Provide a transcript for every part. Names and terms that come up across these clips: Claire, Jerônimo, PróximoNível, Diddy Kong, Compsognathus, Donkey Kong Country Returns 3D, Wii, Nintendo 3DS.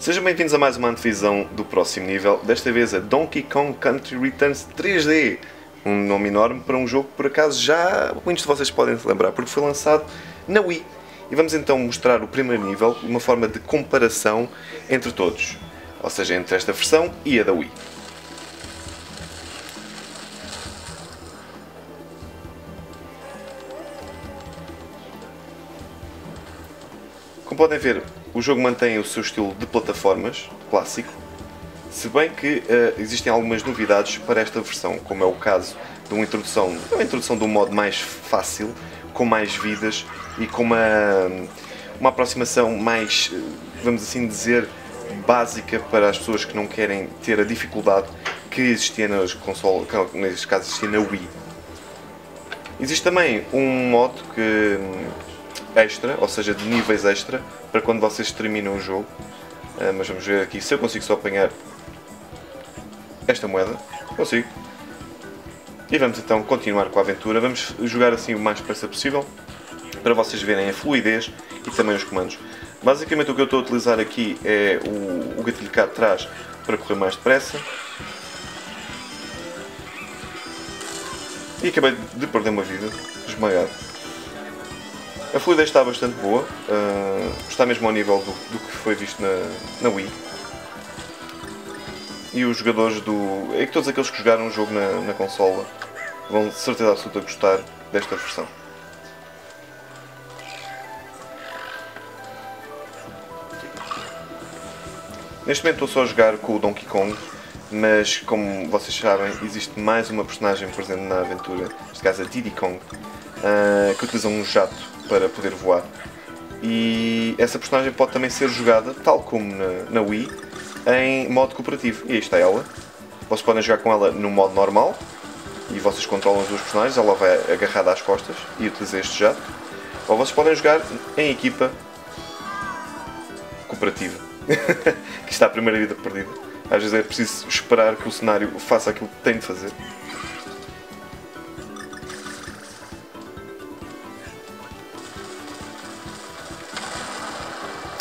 Sejam bem-vindos a mais uma antevisão do próximo nível, desta vez a Donkey Kong Country Returns 3D. Um nome enorme para um jogo que por acaso já muitos de vocês podem se lembrar, porque foi lançado na Wii. E vamos então mostrar o primeiro nível, uma forma de comparação entre todos. Ou seja, entre esta versão e a da Wii. Como podem ver, o jogo mantém o seu estilo de plataformas clássico, se bem que existem algumas novidades para esta versão, como é o caso de uma introdução de um modo mais fácil, com mais vidas e com uma aproximação mais, vamos assim dizer, básica para as pessoas que não querem ter a dificuldade que existia nas consolas, que neste caso existia na Wii. Existe também um modo que extra, ou seja, de níveis extra, para quando vocês terminam o jogo. Mas vamos ver aqui se eu consigo só apanhar esta moeda. Consigo. E vamos então continuar com a aventura. Vamos jogar assim o mais depressa possível, para vocês verem a fluidez e também os comandos. Basicamente o que eu estou a utilizar aqui é o gatilho cá atrás para correr mais depressa. E acabei de perder uma vida, esmagado. A fluidez está bastante boa, está mesmo ao nível do que foi visto na Wii. E os jogadores é que todos aqueles que jogaram o jogo na consola vão de certeza absoluta gostar desta versão. Neste momento estou só a jogar com o Donkey Kong, mas como vocês sabem, existe mais uma personagem presente na aventura, neste caso a Diddy Kong, que utiliza um jato para poder voar, e essa personagem pode também ser jogada, tal como na Wii, em modo cooperativo. E aí está ela. Vocês podem jogar com ela no modo normal e vocês controlam os dois personagens, ela vai agarrada às costas e utiliza este jato, ou vocês podem jogar em equipa cooperativa. Aqui está a primeira vida perdida. Às vezes é preciso esperar que o cenário faça aquilo que tem de fazer.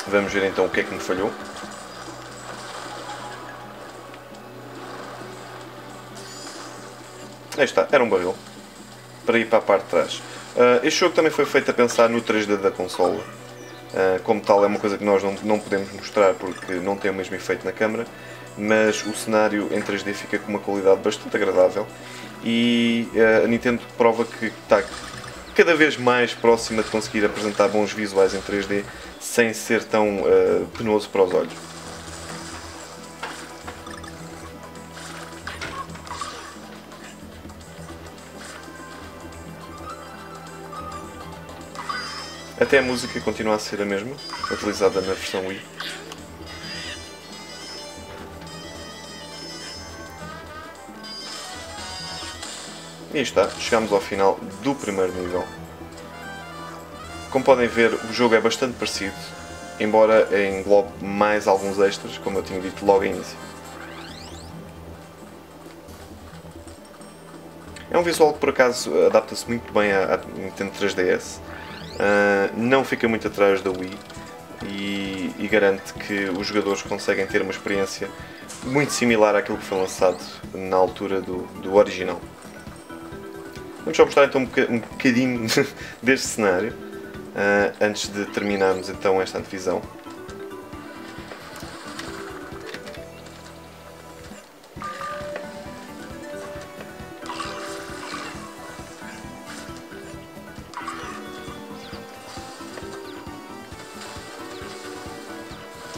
Vamos ver então o que é que me falhou. Aí está, era um barril. Para ir para a parte de trás. Este jogo também foi feito a pensar no 3D da consola. Como tal, é uma coisa que nós não podemos mostrar porque não tem o mesmo efeito na câmara. Mas o cenário em 3D fica com uma qualidade bastante agradável. E a Nintendo prova que está cada vez mais próxima de conseguir apresentar bons visuais em 3D sem ser tão penoso para os olhos. Até a música continua a ser a mesma, utilizada na versão Wii. E está, chegámos ao final do primeiro nível. Como podem ver, o jogo é bastante parecido, embora englobe mais alguns extras, como eu tinha dito logo ao início. É um visual que por acaso adapta-se muito bem à Nintendo 3DS, não fica muito atrás da Wii e garante que os jogadores conseguem ter uma experiência muito similar àquilo que foi lançado na altura do original. Vamos só mostrar então um bocadinho deste cenário, antes de terminarmos então esta antevisão.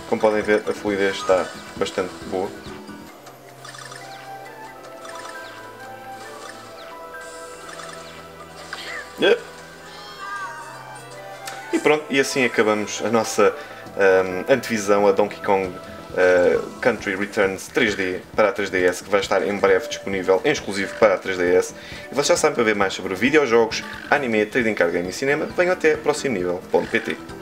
Como podem ver, a fluidez está bastante boa. E pronto, e assim acabamos a nossa antevisão a Donkey Kong Country Returns 3D para a 3DS, que vai estar em breve disponível em exclusivo para a 3DS. E vocês já sabem, para ver mais sobre videojogos, anime, trading card game e cinema, venham até próximo nível.pt.